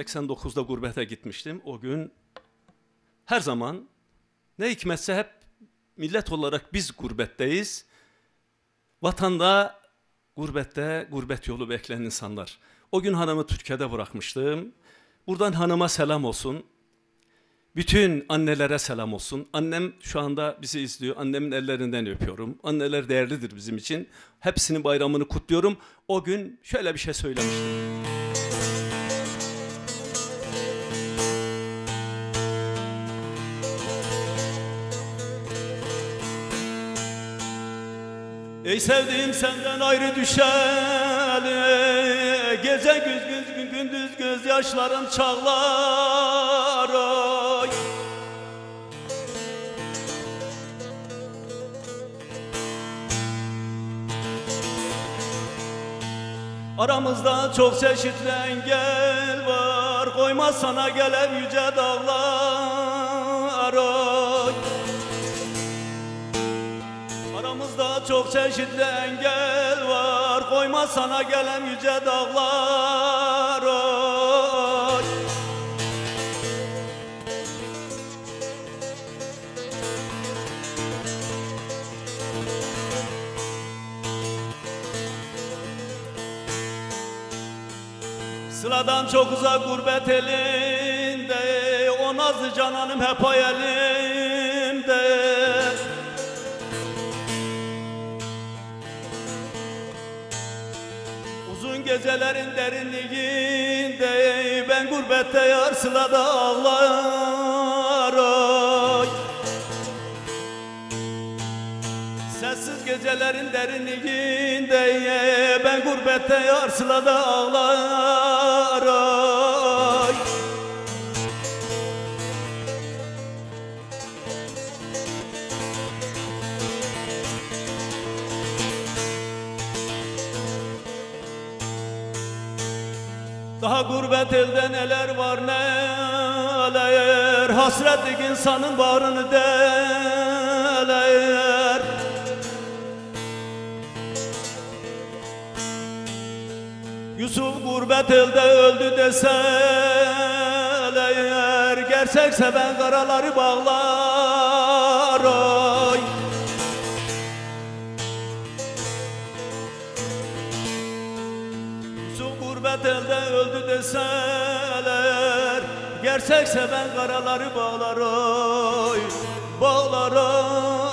89'da gurbete gitmiştim. O gün her zaman ne hikmetse hep millet olarak biz gurbetteyiz. Vatanda gurbette gurbet yolu bekleyen insanlar. O gün hanımı Türkiye'de bırakmıştım. Buradan hanıma selam olsun. Bütün annelere selam olsun. Annem şu anda bizi izliyor. Annemin ellerinden öpüyorum. Anneler değerlidir bizim için. Hepsinin bayramını kutluyorum. O gün şöyle bir şey söylemiştim. Ey sevdiğim senden ayrı düşeli, gece güz gündüz gözyaşlarım çağlar oy. Aramızda çok çeşitli engel var, koymaz sana gelen yüce dağlar oy. Aramızda çok çeşitli engel var, koymaz sana gelen yüce dağlar oy. Sıradan çok uzak gurbet elinde, o nazlı cananım hep hayalimde. Gecelerin derinliğinde ben gurbette yar sılada ağlar oy. Sessiz gecelerin derinliğinde ben gurbette yar sılada ağlar oy. Daha gurbet elde neler var neler, hasretlik insanın bağrını deler. Yusuf gurbet elde öldü deseler, gerçekse ben karaları bağlar oy. Gurbet elde öldü deseler, gerçekse ben karaları bağlar oy, bağlar oy.